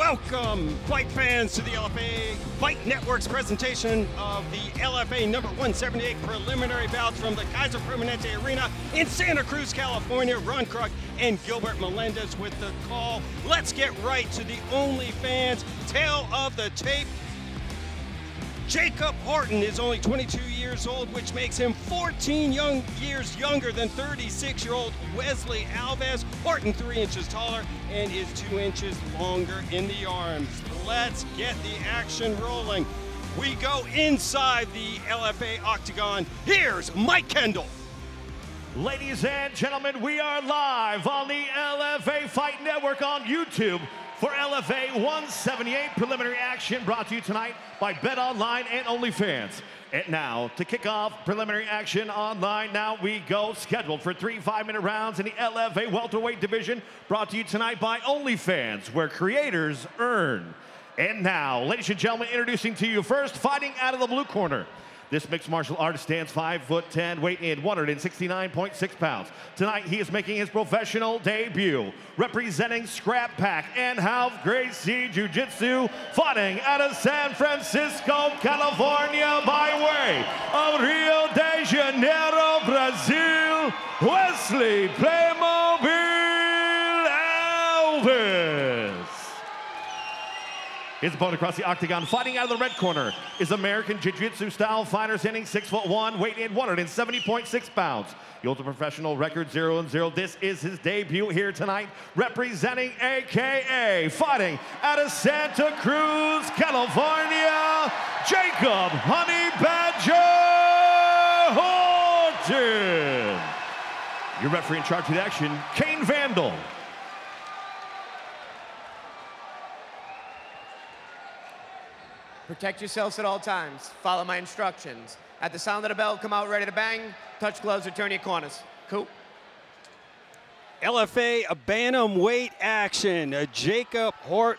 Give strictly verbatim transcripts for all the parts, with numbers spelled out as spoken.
Welcome, bike fans, to the L F A Bike Network's presentation of the L F A number one seventy-eight preliminary bouts from the Kaiser Permanente Arena in Santa Cruz, California. Ron Kruk and Gilbert Melendez with the call. Let's get right to the OnlyFans tale of the tape. Jacob Horton is only twenty-two years old, which makes him fourteen young years younger than thirty-six-year-old Wesley Alves. Horton three inches taller and is two inches longer in the arms. Let's get the action rolling. We go inside the L F A Octagon. Here's Mike Kendall. Ladies and gentlemen, we are live on the L F A Fight Network on YouTube for L F A one seventy-eight preliminary action, brought to you tonight by BetOnline and OnlyFans. And now, to kick off preliminary action online, now we go, scheduled for three five-minute rounds in the L F A welterweight division, brought to you tonight by OnlyFans, where creators earn. And now, ladies and gentlemen, introducing to you first, fighting out of the blue corner. This mixed martial artist stands five foot ten, weight in one sixty-nine point six pounds. Tonight, he is making his professional debut, representing Scrap Pack and Half Gracie Jiu-Jitsu, fighting out of San Francisco, California, by way of Rio de Janeiro, Brazil, Wesley Playmobil Alves. His opponent across the octagon, fighting out of the red corner, is American Jiu-Jitsu style fighter, standing six foot one, weight in one seventy point six pounds. The ultra professional record zero and zero. This is his debut here tonight, representing A K A, fighting out of Santa Cruz, California, Jacob Honey Badger Horton. Your referee in charge of the action, Kane Vandal. Protect yourselves at all times. Follow my instructions. At the sound of the bell, come out ready to bang. Touch gloves or turn your corners. Cool. L F A bantamweight action. Jacob Hort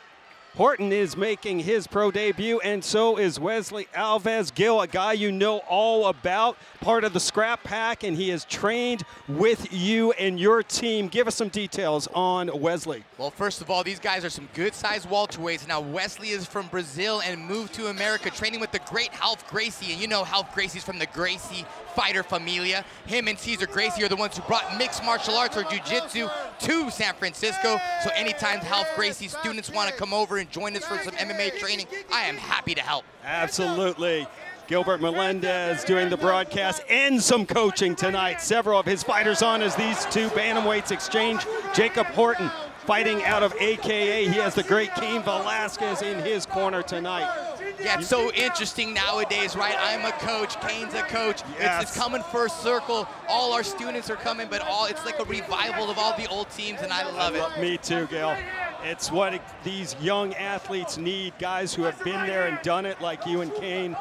Horton is making his pro debut, and so is Wesley Alves. Gil, a guy you know all about, part of the Scrap Pack, and he has trained with you and your team. Give us some details on Wesley. Well, first of all, these guys are some good-sized welterweights. Now, Wesley is from Brazil and moved to America, training with the great Ralph Gracie, and you know Ralph Gracie's from the Gracie fighter familia. Him and Cesar Gracie are the ones who brought mixed martial arts or jiu-jitsu to San Francisco, so anytime Ralph Gracie's students want to come over and join us for some M M A training, I am happy to help. Absolutely. Gilbert Melendez doing the broadcast and some coaching tonight. Several of his fighters on as these two bantamweights exchange. Jacob Horton fighting out of A K A. He has the great Cain Velasquez in his corner tonight. Yeah, it's so interesting nowadays, right? I'm a coach, Kane's a coach. Yes. It's, it's coming first circle. All our students are coming, but all it's like a revival of all the old teams, and I love it. Me too, Gil. It's what it, these young athletes need, guys who have been there and done it like you and Kane.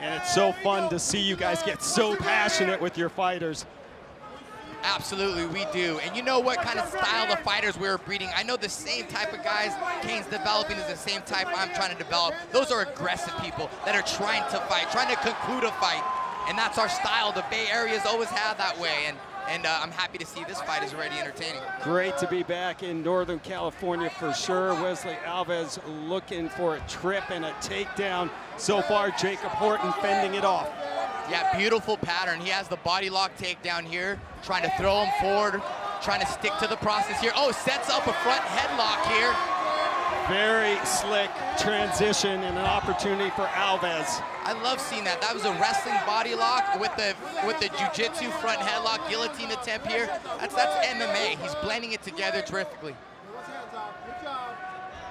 And it's so fun to see you guys get so passionate with your fighters. Absolutely, we do. And you know what kind of style of fighters we're breeding. I know the same type of guys Kane's developing is the same type I'm trying to develop. Those are aggressive people that are trying to fight, trying to conclude a fight. And that's our style. The Bay Area's always had that way. And And uh, I'm happy to see this fight is already entertaining. Great to be back in Northern California for sure. Wesley Alves looking for a trip and a takedown. So far, Jacob Horton fending it off. Yeah, beautiful pattern. He has the body lock takedown here, trying to throw him forward, trying to stick to the process here. Oh, sets up a front headlock here. Very slick transition and an opportunity for Alves. I love seeing that. That was a wrestling body lock with the with the jiu-jitsu front headlock guillotine attempt here. That's that's M M A. He's blending it together terrifically.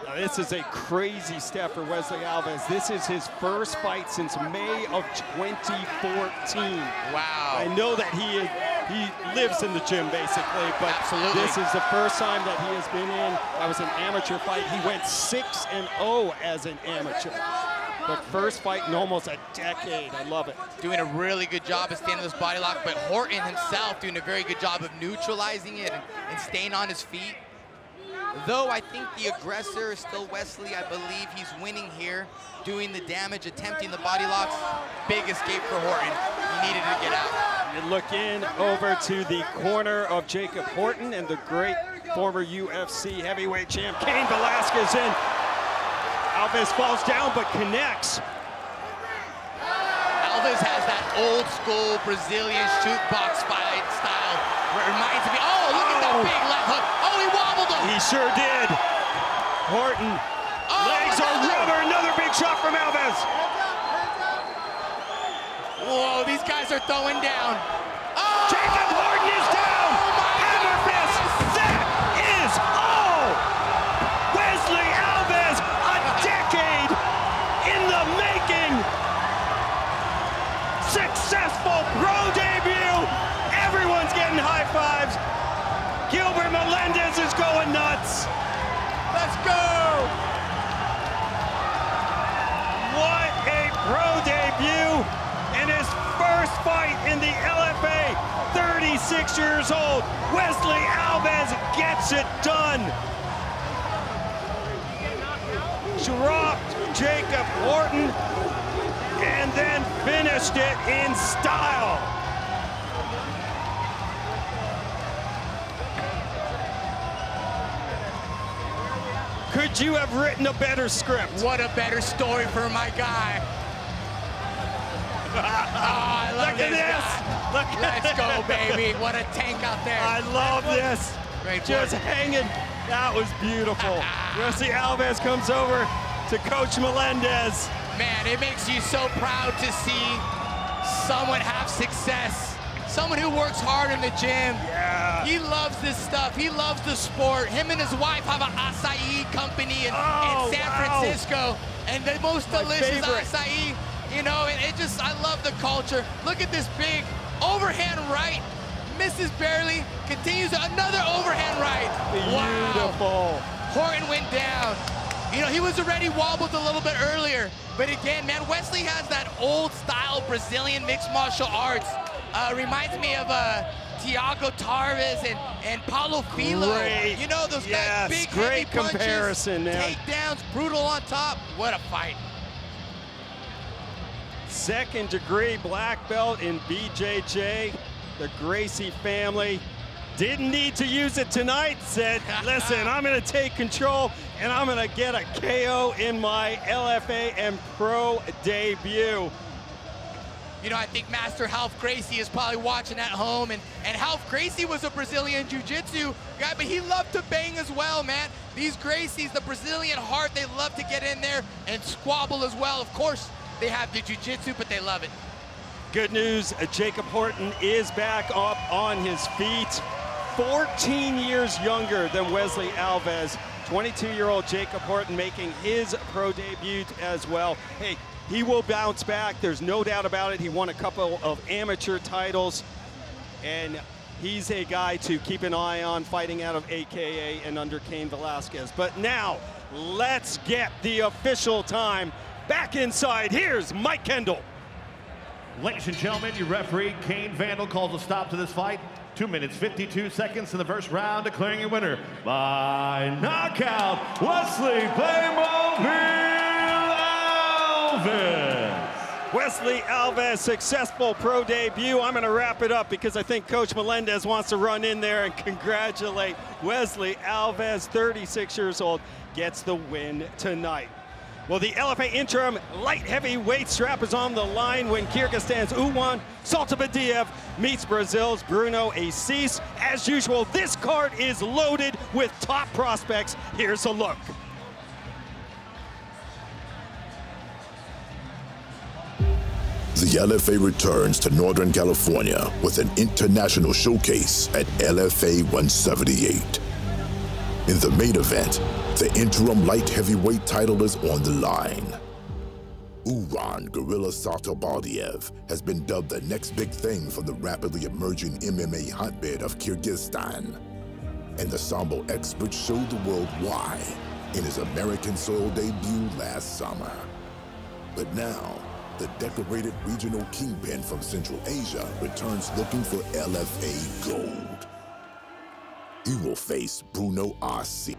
Now, this is a crazy step for Wesley Alves. This is his first fight since May of twenty fourteen. Wow. I know that he is, he lives in the gym, basically, but absolutely, this is the first time that he has been in. That was an amateur fight. He went six and oh as an amateur. But first fight in almost a decade. I love it. Doing a really good job of staying in this body lock, but Horton himself doing a very good job of neutralizing it and, and staying on his feet. Though I think the aggressor is still Wesley. I believe he's winning here, doing the damage, attempting the body locks. Big escape for Horton. He needed to get out. You look in over to the corner of Jacob Horton and the great former U F C heavyweight champ. Cain Velasquez in. Alves falls down but connects. Alves has that old school Brazilian shoot box fight style. It reminds me, oh, look oh. at that big left hook. Oh, he wobbled him. He sure did. Horton, oh, legs are rubber. Another big shot from Alves. Whoa, these guys are throwing down. Oh! Jacob Horton is down! Hammer fist! That is all! Wesley Alves, a decade in the making! Successful pro debut! Everyone's getting high fives! Gilbert Melendez is going nuts! Let's go! What a pro debut! In his first fight in the L F A, thirty-six years old, Wesley Alves gets it done. Dropped Jacob Horton and then finished it in style. Could you have written a better script? What a better story for my guy. Oh, I love Look at this. this. Look at Let's go, baby. What a tank out there. I love this. Great Just work. hanging. That was beautiful. Wesley Alves comes over to Coach Melendez. Man, it makes you so proud to see someone have success. Someone who works hard in the gym. Yeah. He loves this stuff. He loves the sport. Him and his wife have an acai company in, oh, in San wow. Francisco. And the most My delicious favorite. acai. You know, and it just, I love the culture. Look at this big overhand right. Misses barely, continues another overhand right. Beautiful. Wow. Horton went down. You know, he was already wobbled a little bit earlier. But again, man, Wesley has that old style Brazilian mixed martial arts. Uh, reminds me of uh, Thiago Tarves and, and Paulo Filo. Great. You know, those yes. guys, big Great heavy comparison, punches, man. Takedowns, brutal on top. What a fight. Second degree black belt in B J J. The Gracie family didn't need to use it tonight. Said, listen, I'm going to take control and I'm going to get a K O in my L F A and pro debut. You know, I think Master Ralph Gracie is probably watching at home, and, and Ralph Gracie was a Brazilian jiu-jitsu guy, but he loved to bang as well, man. These Gracies, the Brazilian heart, they love to get in there and squabble as well, of course. They have the jiu-jitsu, but they love it. Good news, Jacob Horton is back up on his feet. fourteen years younger than Wesley Alves. twenty-two-year-old Jacob Horton making his pro debut as well. Hey, he will bounce back. There's no doubt about it. He won a couple of amateur titles. And he's a guy to keep an eye on, fighting out of A K A and under Cain Velasquez. But now, let's get the official time. Back inside, here's Mike Kendall. Ladies and gentlemen, your referee, Cain Vandal, calls a stop to this fight. two minutes, fifty-two seconds in the first round, declaring your winner by knockout, Wesley Playmobil Alves. Wesley Alves, successful pro debut. I'm going to wrap it up because I think Coach Melendez wants to run in there and congratulate Wesley Alves, thirty-six years old, gets the win tonight. Well, the L F A interim light heavyweight strap is on the line when Kyrgyzstan's Uwan Soltabadiev meets Brazil's Bruno Assis. As usual, this card is loaded with top prospects. Here's a look. The L F A returns to Northern California with an international showcase at L F A one seventy-eight. In the main event, the interim light heavyweight title is on the line. Uwan Gorilla Soltabadiev has been dubbed the next big thing from the rapidly emerging M M A hotbed of Kyrgyzstan. And the sambo experts showed the world why in his American soil debut last summer. But now, the decorated regional kingpin from Central Asia returns looking for L F A gold. He will face Bruno Assis.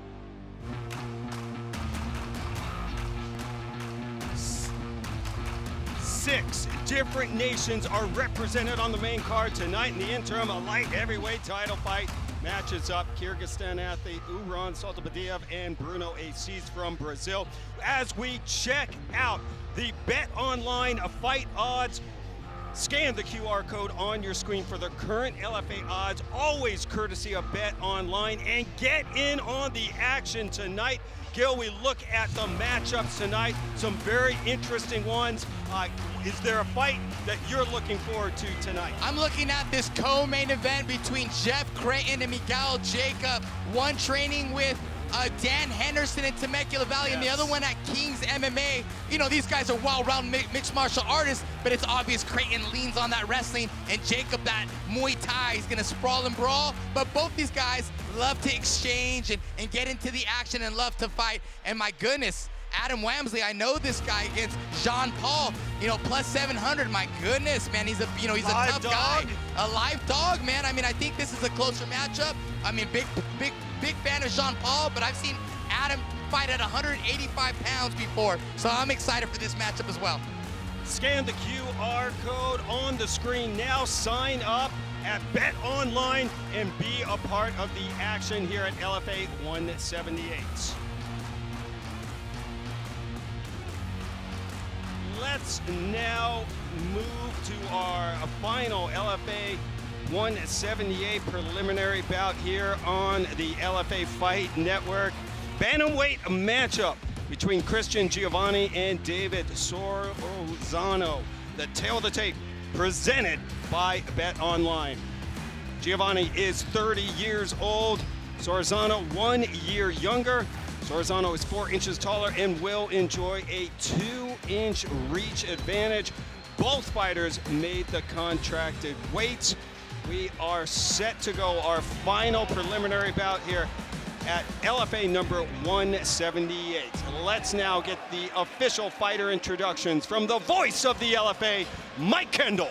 Six different nations are represented on the main card tonight in the interim, a light heavyweight title fight. Matches up, Kyrgyzstan athlete Uran Saltabadiev and Bruno Assis from Brazil. As we check out the Bet Online Fight Odds, scan the Q R code on your screen for the current L F A odds, always courtesy of Bet Online, and get in on the action tonight. Gil, we look at the matchups tonight, some very interesting ones. Uh, is there a fight that you're looking forward to tonight? I'm looking at this co-main event between Jeff Creighton and Miguel Jacob, one training with Uh, Dan Henderson in Temecula Valley, yes, and the other one at King's M M A. You know, these guys are well-rounded mixed martial artists, but it's obvious Creighton leans on that wrestling and Jacob that Muay Thai. He's gonna sprawl and brawl, but both these guys love to exchange and, and get into the action and love to fight. And my goodness, Adam Wamsley, I know this guy against Jean Paul, you know, plus seven hundred. My goodness, man, he's a, you know, he's live a tough dog. guy. A live dog, man. I mean, I think this is a closer matchup. I mean, big, big, big fan of Jean Paul, but I've seen Adam fight at one eighty-five pounds before, so I'm excited for this matchup as well. Scan the Q R code on the screen now. Sign up at Bet Online and be a part of the action here at L F A one seventy-eight. Let's now move to our final L F A one seventy-eight preliminary bout here on the L F A Fight Network. Bantamweight matchup between Christian Giovanni and David Sorozano. The tail of the tape presented by Bet Online. Giovanni is thirty years old. Sorozano one year younger. Sorozano is four inches taller and will enjoy a two-inch reach advantage. Both fighters made the contracted weights. We are set to go, our final preliminary bout here at L F A number one seventy-eight. Let's now get the official fighter introductions from the voice of the L F A, Mike Kendall.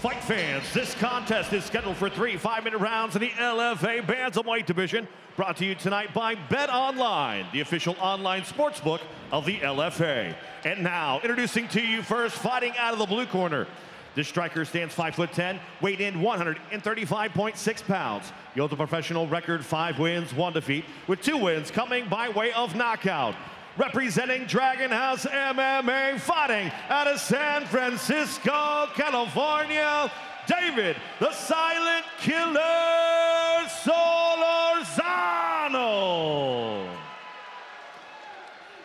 Fight fans, this contest is scheduled for three five-minute rounds in the L F A Bantamweight division, brought to you tonight by Bet Online, the official online sportsbook of the L F A. And now, introducing to you first, fighting out of the blue corner, this striker stands five foot ten, weighed in one thirty-five point six pounds. He holds a professional record, five wins, one defeat, with two wins coming by way of knockout. Representing Dragon House M M A, fighting out of San Francisco, California, David the Silent Killer Solorzano.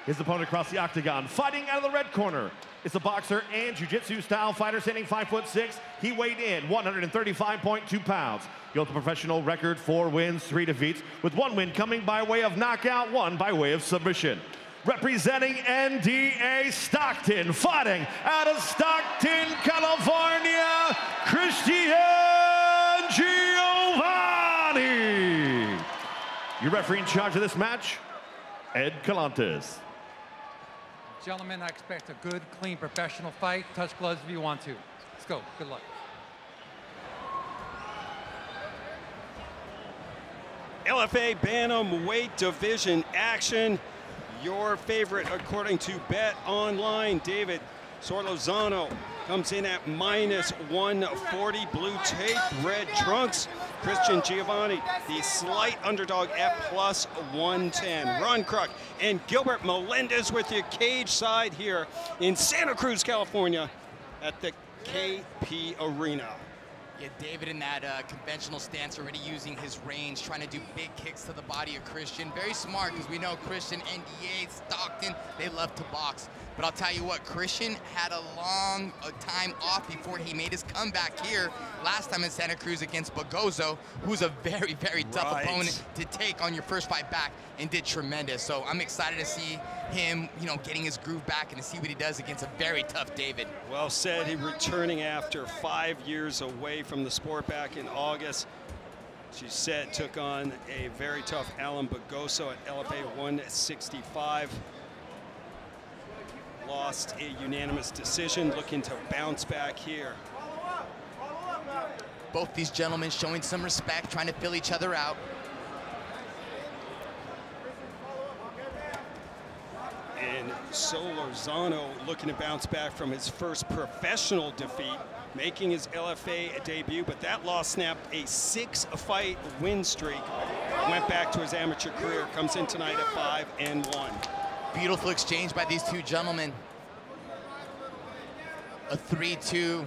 His opponent across the octagon, fighting out of the red corner, is a boxer and jiu-jitsu style fighter, standing five foot six. He weighed in one thirty-five point two pounds. He holds a professional record, four wins, three defeats, with one win coming by way of knockout, one by way of submission. Representing N D A Stockton, fighting out of Stockton, California, Christian Giovanni. Your referee in charge of this match, Ed Galantes. Gentlemen, I expect a good, clean, professional fight. Touch gloves if you want to. Let's go. Good luck. L F A Bantamweight division action. Your favorite, according to Bet Online, David Sorozano comes in at minus one forty. Blue tape, red trunks. Christian Giovanni, the slight underdog at plus one ten. Ron Kruk and Gilbert Melendez with your cage side here in Santa Cruz, California at the K P Arena. Yeah, David in that uh, conventional stance, already using his range, trying to do big kicks to the body of Christian. Very smart, because we know Christian, N D A, Stockton, they love to box. But I'll tell you what, Christian had a long time off before he made his comeback here last time in Santa Cruz against Bagozo, who's a very, very tough right. opponent to take on your first fight back, and did tremendous. So I'm excited to see him, you know, getting his groove back and to see what he does against a very tough David. Well said. He returning after five years away from the sport back in August. She said took on a very tough Alan Bagozo at L F A one sixty-five. Lost a unanimous decision, looking to bounce back here. Both these gentlemen showing some respect, trying to fill each other out. And Solorzano looking to bounce back from his first professional defeat, making his L F A debut, but that loss snapped a six-fight win streak. Went back to his amateur career, comes in tonight at five and one. Beautiful exchange by these two gentlemen. A three two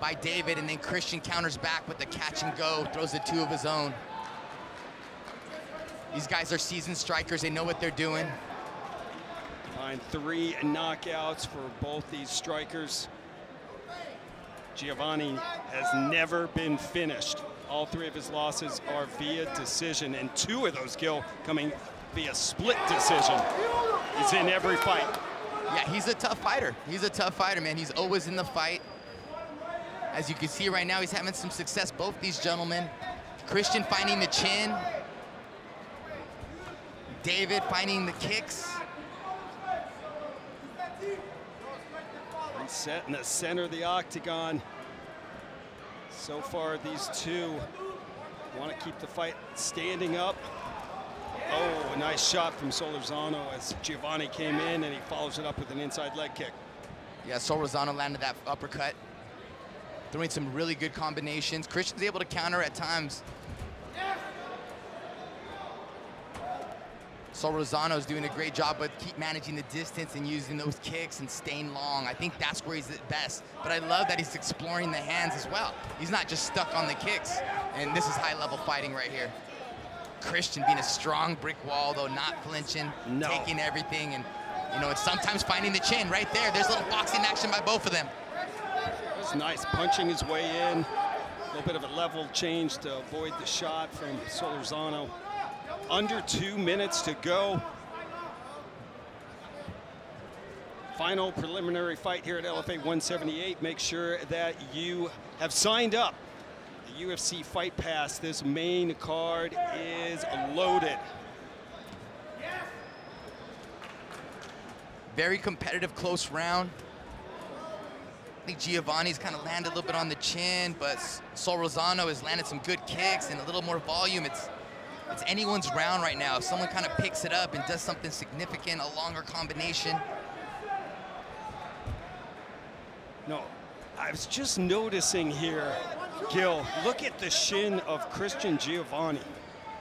by David, and then Christian counters back with the catch and go, throws the two of his own. These guys are seasoned strikers, they know what they're doing. Find three knockouts for both these strikers. Giovanni has never been finished. All three of his losses are via decision, and two of those, Gil, coming via split decision. He's in every fight. Yeah, he's a tough fighter. He's a tough fighter, man. He's always in the fight. As you can see right now, he's having some success, both these gentlemen. Christian finding the chin. David finding the kicks. Set in the center of the octagon. So far, these two want to keep the fight standing up. Oh, a nice shot from Solorzano as Giovanni came in, and he follows it up with an inside leg kick. Yeah, Solorzano landed that uppercut, throwing some really good combinations. Christian's able to counter at times. Solorzano's doing a great job, but keep managing the distance and using those kicks and staying long. I think that's where he's at best. But I love that he's exploring the hands as well. He's not just stuck on the kicks. And this is high-level fighting right here. Christian being a strong brick wall, though, not flinching, no. taking everything. And, you know, it's sometimes finding the chin right there. There's a little boxing action by both of them. That's nice, punching his way in. A little bit of a level change to avoid the shot from Solorzano. Under two minutes to go. Final preliminary fight here at L F A one seventy-eight. Make sure that you have signed up. The U F C Fight Pass, this main card is loaded. Very competitive, close round. I think Giovanni's kind of landed a little bit on the chin, but Solorzano has landed some good kicks and a little more volume. It's It's anyone's round right now. If someone kind of picks it up and does something significant, a longer combination. No, I was just noticing here, Gil, look at the shin of Christian Giovanni.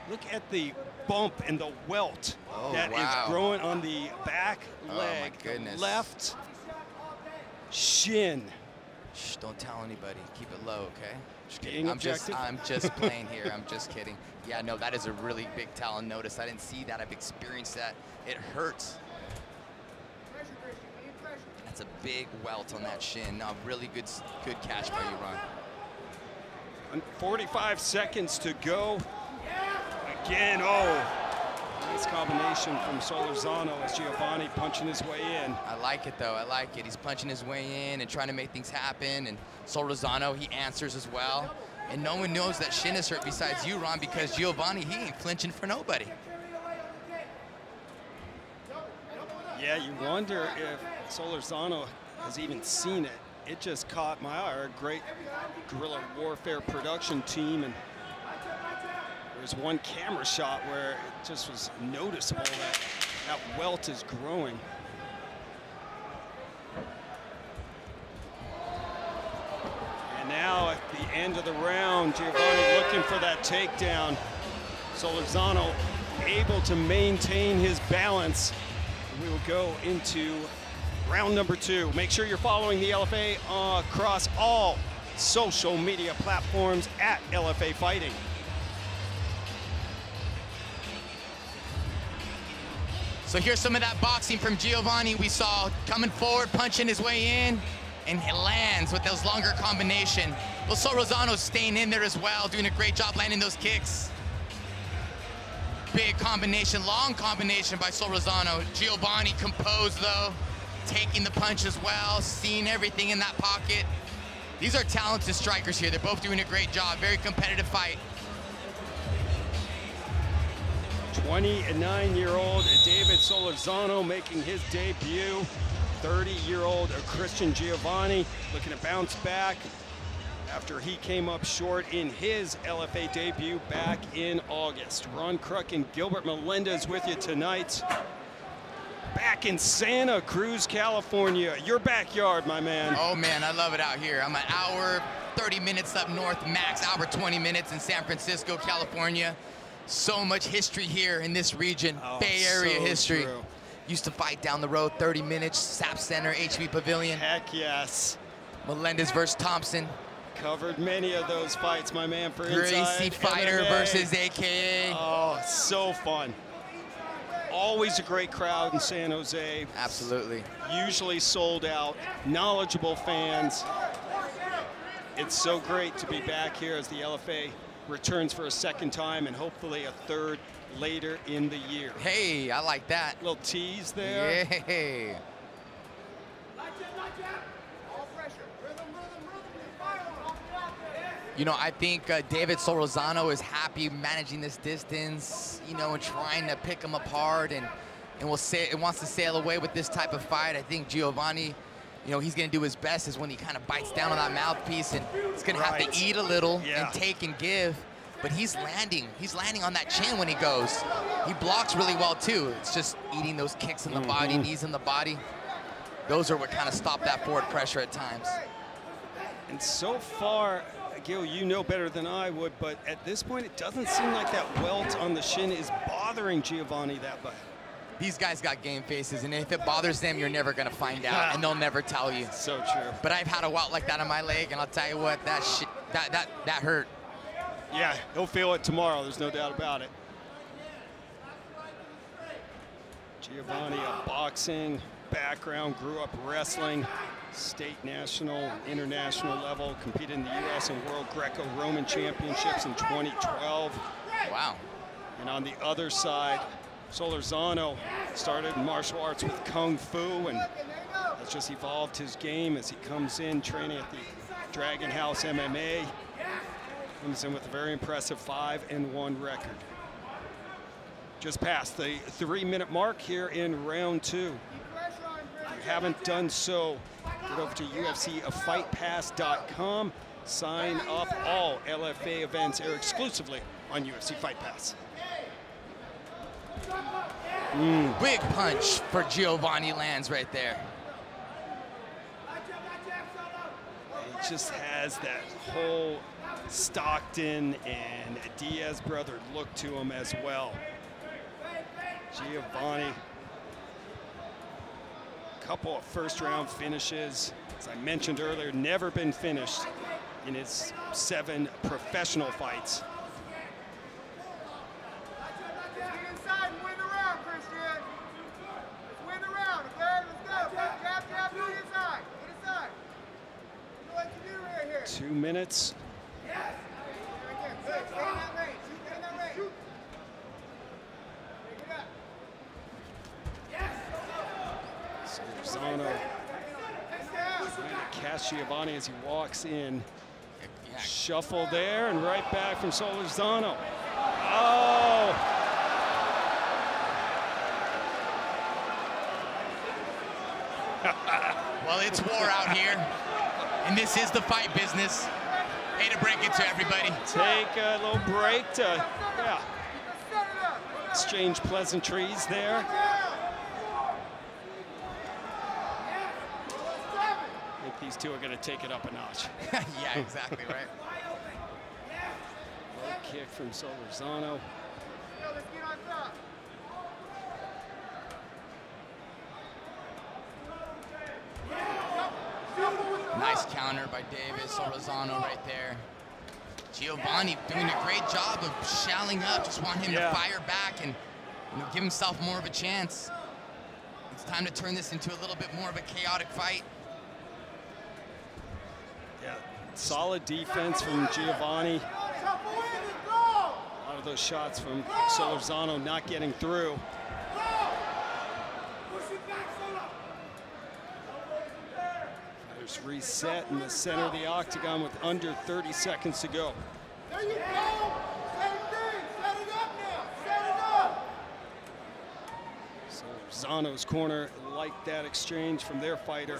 Look at the bump and the welt oh, that wow. is growing on the back leg, oh, my goodness. The left shin. Shh, don't tell anybody, keep it low, okay? Just kidding. I'm just, I'm just playing here, I'm just kidding. Yeah, no, that is a really big talent notice. I didn't see that, I've experienced that. It hurts. That's a big welt on that shin. No, really good, good catch by you, Ron. forty-five seconds to go. Again, oh. Nice combination from Solorzano as Giovanni punching his way in. I like it, though. I like it. He's punching his way in and trying to make things happen. And Solorzano, he answers as well. And no one knows that shin is hurt besides you, Ron, because Giovanni, he ain't flinching for nobody. Yeah, you wonder if Solorzano has even seen it. It just caught my eye. Our great guerrilla warfare production team. And there's one camera shot where it just was noticeable that that welt is growing. And now at the end of the round, Giovanni looking for that takedown. Solorzano able to maintain his balance. We will go into round number two. Make sure you're following the L F A uh, across all social media platforms at L F A Fighting. So here's some of that boxing from Giovanni we saw coming forward, punching his way in, and he lands with those longer combination. Well, Solorzano's staying in there as well, doing a great job landing those kicks. Big combination, long combination by Solorzano. Giovanni composed though, taking the punch as well, seeing everything in that pocket. These are talented strikers here. They're both doing a great job, very competitive fight. twenty-nine-year-old David Solorzano making his debut. thirty-year-old Christian Giovanni looking to bounce back after he came up short in his L F A debut back in August. Ron Kruk and Gilbert Melendez with you tonight. back in Santa Cruz, California. Your backyard, my man. Oh, man, I love it out here. I'm an hour, thirty minutes up north, max hour, twenty minutes in San Francisco, California. So much history here in this region, oh, Bay Area so history. True. Used to fight down the road, thirty minutes, S A P Center, H B Pavilion. Heck yes. Melendez versus Thompson. Covered many of those fights, my man, for Inside Gracie Fighter M M A versus A K A. Oh, so fun. Always a great crowd in San Jose. Absolutely. Usually sold out, knowledgeable fans. It's so great to be back here as the L F A returns for a second time and hopefully a third later in the year. Hey, I like that. Little tease there. Yeah. You know, I think uh, David Sorozano is happy managing this distance, you know, and trying to pick him apart, and and will say it wants to sail away with this type of fight. I think Giovanni, you know, he's going to do his best is when he kind of bites down on that mouthpiece, and he's going right. to have to eat a little yeah. and take and give. But he's landing. He's landing on that chin when he goes. He blocks really well, too. It's just eating those kicks in the mm-hmm. body, knees in the body. Those are what kind of stop that forward pressure at times. And so far, Gil, you know better than I would, but at this point, it doesn't seem like that welt on the shin is bothering Giovanni that much. These guys got game faces, and if it bothers them, you're never going to find out, and they'll never tell you. So true. But I've had a welt like that on my leg, and I'll tell you what, that shit, that, that, that hurt. Yeah, he'll feel it tomorrow. There's no doubt about it. Giovanni, a boxing background, grew up wrestling, state, national, international level, competed in the U S and World Greco-Roman Championships in twenty twelve. Wow. And on the other side, Solorzano started martial arts with Kung Fu, and that's just evolved his game as he comes in training at the Dragon House M M A. Comes in with a very impressive five and one record. Just past the three minute mark here in round two. If you haven't done so, get over to U F C fight pass dot com. Sign up. All L F A events are exclusively on U F C Fight Pass. Mm. Big punch for Giovanni lands right there. He just has that whole Stockton and Diaz brother look to him as well. Giovanni, couple of first round finishes. As I mentioned earlier, never been finished in his seven professional fights. Two minutes. Solorzano catch Giovanni as he walks in. Shuffle there and right back from Solorzano. Oh! Well, it's war out here, and this is the fight business. Hey, to break it to everybody. Take a little break to yeah. exchange pleasantries there. These two are going to take it up a notch. Yeah, exactly right. Low kick from Solorzano. Nice counter by Davis Sorozano right there. Giovanni doing a great job of shelling up. Just want him yeah. to fire back and you know, give himself more of a chance. It's time to turn this into a little bit more of a chaotic fight. Yeah, solid defense from Giovanni. A lot of those shots from Solorzano not getting through. Fighters reset in the center of the octagon with under thirty seconds to go. There you go. Set it in. Set it up now. Set it up. Solorzano's corner liked that exchange from their fighter.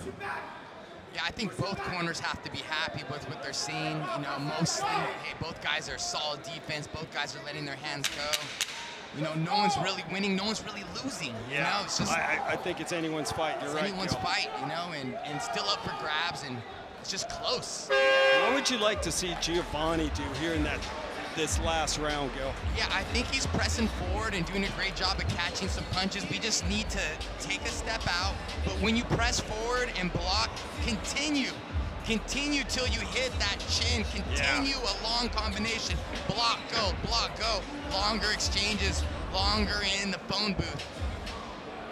Yeah, I think both corners have to be happy with what they're seeing. You know, mostly, hey, both guys are solid defense. Both guys are letting their hands go. You know, no one's really winning, no one's really losing. Yeah. You know, it's just I, I think it's anyone's fight. You're it's right. It's anyone's Gil. fight, you know, and, and still up for grabs, and it's just close. What would you like to see Giovanni do here in that this last round, Gil? Yeah, I think he's pressing forward and doing a great job of catching some punches. We just need to take a step out. But when you press forward and block, continue. Continue till you hit that chin. Continue yeah. a long combination. Block, go, block, go. Longer exchanges, longer in the phone booth.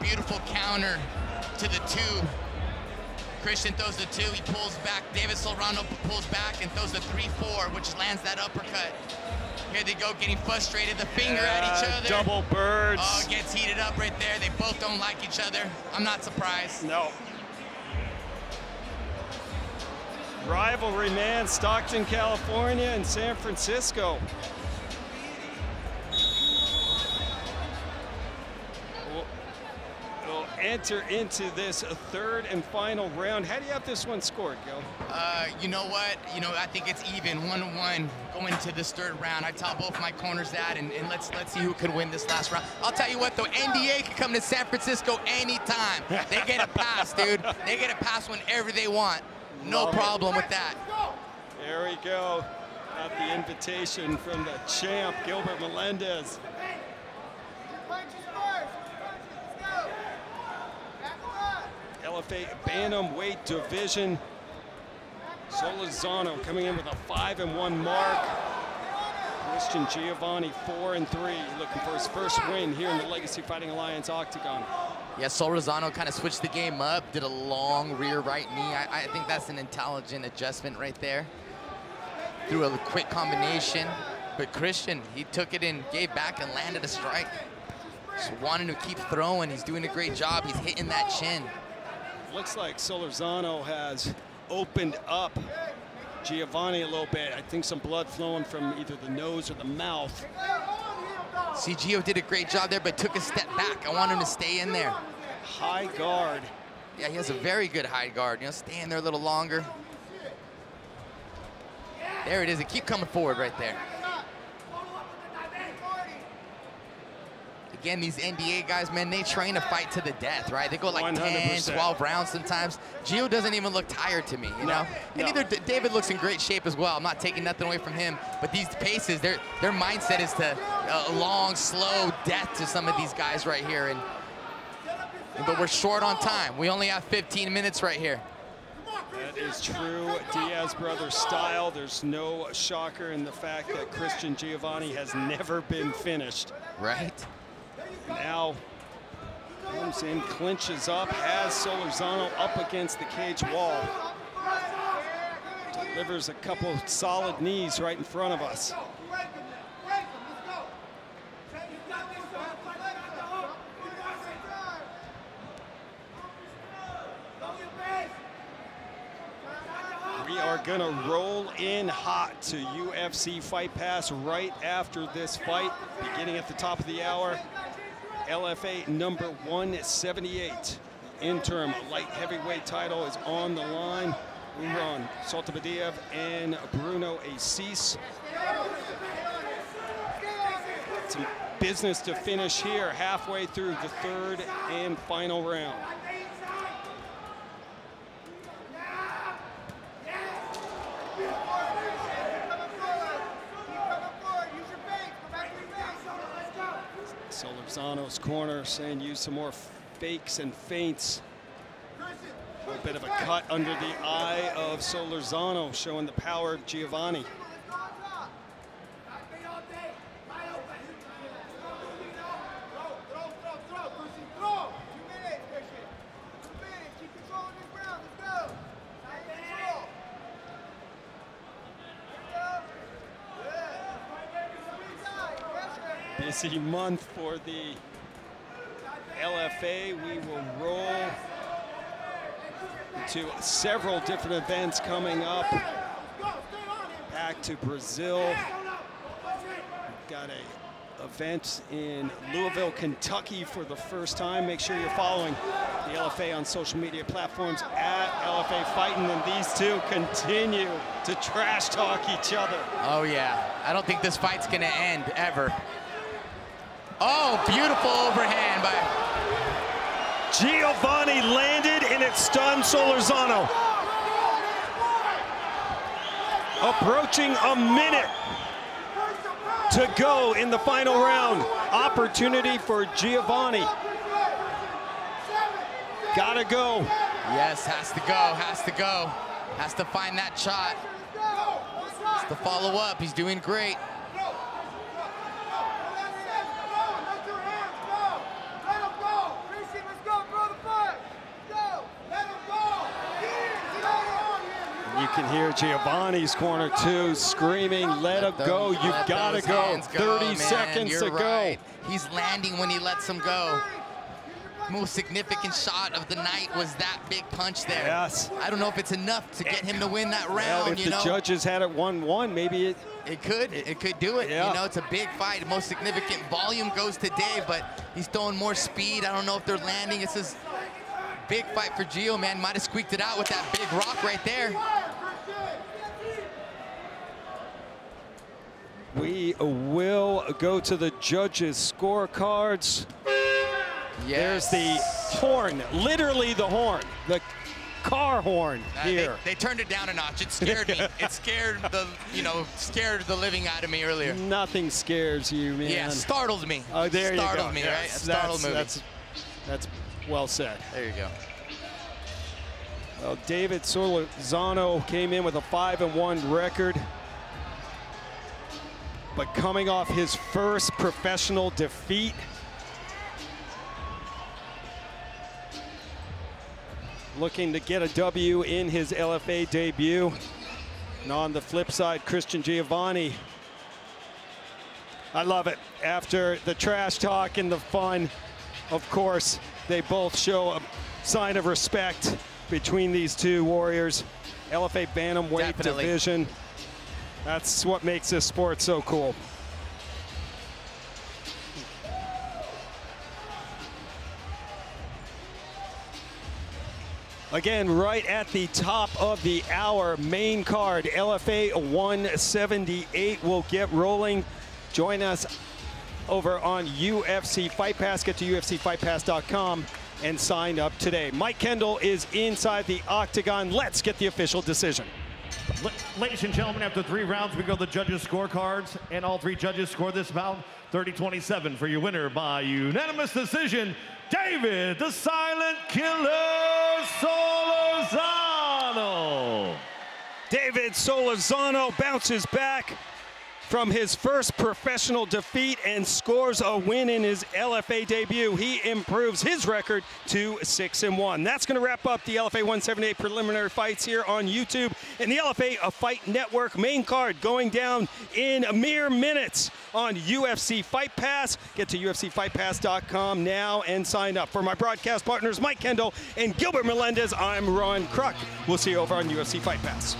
Beautiful counter to the two. Christian throws the two, he pulls back. David Serrano pulls back and throws the three four, which lands that uppercut. Here they go, getting frustrated. The finger yeah, at each other. Double birds. Oh, it gets heated up right there. They both don't like each other. I'm not surprised. No. Rivalry, man, Stockton, California, and San Francisco. We'll, we'll enter into this third and final round. How do you have this one scored, Gil? Uh, you know what? You know, I think it's even, one to one, going into this third round. I tell both my corners that, and, and let's let's see who can win this last round. I'll tell you what, though, N B A can come to San Francisco anytime. They get a pass, dude. They get a pass whenever they want. No problem with that. There we go. Got the invitation from the champ, Gilbert Melendez. L F A bantamweight division. Solozano coming in with a five and one mark. Christian Giovanni four and three, looking for his first win here in the Legacy Fighting Alliance Octagon. Yeah, Solozano kind of switched the game up, did a long rear right knee. I, I think that's an intelligent adjustment right there. Threw a quick combination, but Christian, he took it and gave back and landed a strike. Just wanted to keep throwing. He's doing a great job. He's hitting that chin. Looks like Solozano has opened up Giovanni a little bit. I think some blood flowing from either the nose or the mouth. See, Gio did a great job there, but took a step back. I want him to stay in there. High guard. Yeah, he has a very good high guard. You know, stay in there a little longer. There it is. They keep coming forward right there. Again, these N B A guys, man, they train to fight to the death, right? They go like ten, twelve rounds sometimes. Gio doesn't even look tired to me, you know? No, and no. Either David looks in great shape as well. I'm not taking nothing away from him. But these paces, their their mindset is to a long, slow death to some of these guys right here. And, and but we're short on time. We only have fifteen minutes right here. That is true Diaz brother style. There's no shocker in the fact that Christian Giovanni has never been finished. Right. Now, comes in, clinches up, has Solozano up against the cage wall. Delivers a couple of solid knees right in front of us. We are gonna roll in hot to U F C Fight Pass right after this fight, beginning at the top of the hour. L F A number one seventy-eight, interim light heavyweight title is on the line. Umran Soltabadiev and Bruno Assis. Some business to finish here, halfway through the third and final round. Solozano's corner saying use some more fakes and feints. A little bit of a cut under the eye of Solozano, showing the power of Giovanni. Busy month for the L F A. We will roll to several different events coming up. Back to Brazil. We've got an event in Louisville, Kentucky for the first time. Make sure you're following the L F A on social media platforms at L F A Fighting, and these two continue to trash talk each other. Oh yeah, I don't think this fight's gonna end ever. Oh, beautiful overhand by Giovanni. Landed and it stunned Solorzano. Approaching a minute to go in the final round. Opportunity for Giovanni. Gotta go. Yes, has to go, has to go. Has to find that shot. Has to follow up. He's doing great. You can hear Giovanni's corner too, screaming, let him go, you've got to go. thirty seconds to go. He's landing when he lets him go. Most significant shot of the night was that big punch there. Yes. I don't know if it's enough to get him to win that round, you know. If the judges had it one one, maybe it... It could, it could do it. Yeah. You know, it's a big fight. Most significant volume goes to Dave, but he's throwing more speed. I don't know if they're landing. It's this big fight for Gio, man. Might have squeaked it out with that big rock right there. We will go to the judges' scorecards. Yes. There's the horn, literally the horn, the car horn uh, here. They, they turned it down a notch. It scared me. It scared the, you know, scared the living out of me earlier. Nothing scares you, man. Yeah, startled me. Oh, there startled you go. Startled me, yes. Right? A startled movie. That's, that's well said. There you go. Well, David Solorzano came in with a five and one record, but coming off his first professional defeat. Looking to get a W in his L F A debut. And on the flip side, Christian Giovanni. I love it. After the trash talk and the fun, of course, they both show a sign of respect between these two warriors. L F A bantamweight Definitely. division. That's what makes this sport so cool. Again, right at the top of the hour, main card, L F A one seventy-eight will get rolling. Join us over on U F C Fight Pass. Get to U F C fight pass dot com and sign up today. Mike Kendall is inside the octagon. Let's get the official decision. Ladies and gentlemen, after three rounds, we go to the judges' scorecards, and all three judges score this round thirty twenty-seven for your winner by unanimous decision, David the Silent Killer Solorzano. David Solorzano bounces back from his first professional defeat and scores a win in his L F A debut. He improves his record to six and one. That's gonna wrap up the L F A one seventy-eight preliminary fights here on YouTube and the L F A Fight Network. Main card going down in a mere minutes on U F C Fight Pass. Get to U F C fight pass dot com now and sign up. For my broadcast partners, Mike Kendall and Gilbert Melendez, I'm Ron Kruk. We'll see you over on U F C Fight Pass.